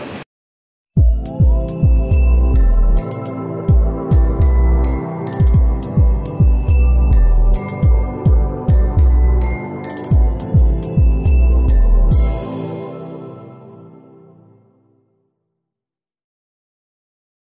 है।